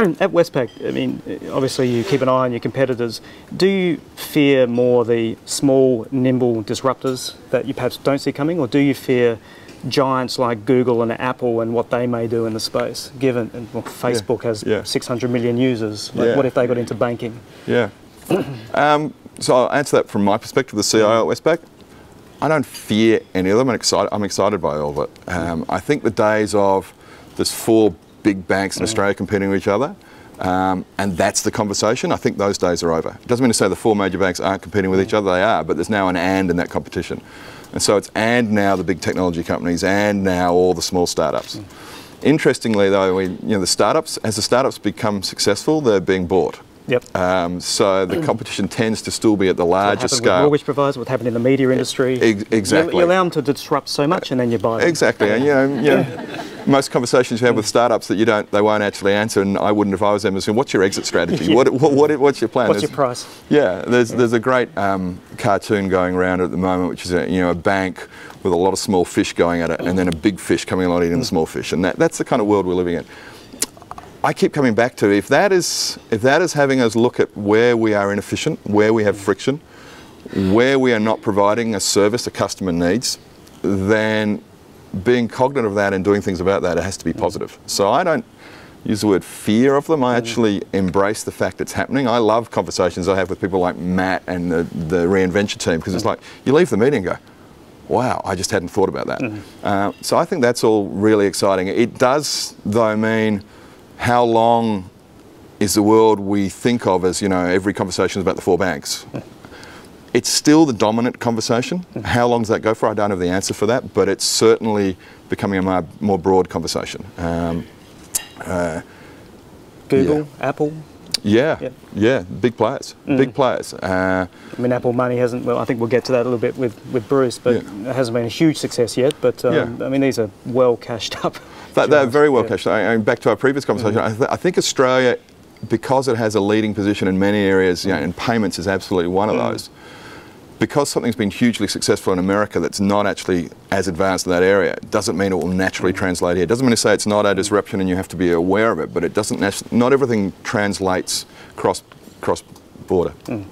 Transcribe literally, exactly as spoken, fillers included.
At Westpac, I mean, obviously you keep an eye on your competitors. Do you fear more the small, nimble disruptors that you perhaps don't see coming, or do you fear giants like Google and Apple and what they may do in the space, given and, well, Facebook yeah. has yeah. six hundred million users? Like, yeah. what if they got into banking? Yeah. um, so I'll answer that from my perspective, the C I O at Westpac. I don't fear any of them. I'm excited, I'm excited by all of it. Um, I think the days of there's four big banks in mm. Australia competing with each other, um, and that's the conversation. I think those days are over. It doesn't mean to say the four major banks aren't competing with mm. each other, they are, but there's now an and in that competition. And so it's and now the big technology companies, and now all the small startups. Mm. Interestingly though, we, you know, the startups, as the startups become successful, they're being bought. Yep. Um, so the competition tends to still be at the larger scale. Mortgage providers, what happened in the media industry. Ex exactly. You, you allow them to disrupt so much, and then you buy them. Exactly, and you know, you know most conversations you have with startups that you don't, they won't actually answer, and I wouldn't if I was them. Saying, what's your exit strategy? yeah. what, what, what, what's your plan? What's there's, your price? Yeah, there's yeah. there's a great um, cartoon going around at the moment, which is a, you know a bank with a lot of small fish going at it, and then a big fish coming along eating mm. the small fish, and that, that's the kind of world we're living in. I keep coming back to if that is if that is having us look at where we are inefficient, where we have friction, where we are not providing a service a customer needs, then being cognizant of that and doing things about that, it has to be positive. So I don't use the word fear of them. I actually embrace the fact it's happening. I love conversations I have with people like Matt and the, the Reinventure team, because it's like you leave the meeting and go, wow, I just hadn't thought about that. Mm-hmm. uh, so I think that's all really exciting. It does though mean, how long is the world we think of as, you know, every conversation is about the four banks? It's still the dominant conversation. How long does that go for? I don't have the answer for that, but it's certainly becoming a more broad conversation. Um, uh, Google, yeah. Apple? Yeah, yeah, yeah, big players, mm. big players. Uh, I mean, Apple Money hasn't, well, I think we'll get to that a little bit with, with Bruce, but yeah. it hasn't been a huge success yet, but um, yeah. I mean, these are well cashed up. That, they're very well yeah. cashed. I mean, back to our previous conversation, mm. I, th I think Australia, because it has a leading position in many areas, you know, and payments is absolutely one of mm. those, because something's been hugely successful in America that's not actually as advanced in that area, doesn't mean it will naturally translate here. It doesn't mean to say it's not a disruption and you have to be aware of it, but it doesn't, not everything translates cross, cross border. Mm.